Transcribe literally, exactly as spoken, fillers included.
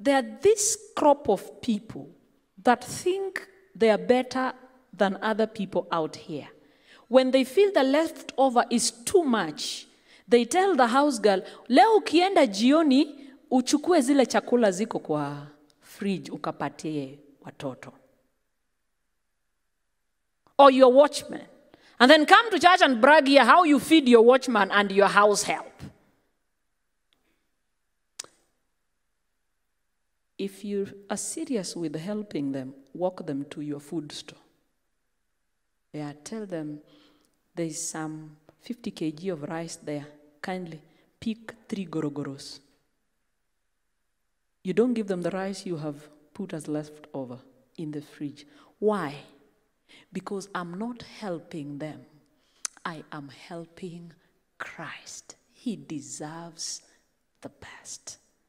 there are this crop of people that think they are better than other people out here. When they feel the leftover is too much, they tell the house girl, leo ukienda jioni, uchukue zile chakula ziko kwa fridge, ukapatie watoto. Or your watchman. And then come to church and brag here how you feed your watchman and your house help. If you are serious with helping them, walk them to your food store. Yeah, tell them there's some fifty kilograms of rice there. Kindly pick three gorogoros. You don't give them the rice you have put as leftover in the fridge. Why? Because I'm not helping them. I am helping Christ. He deserves the best.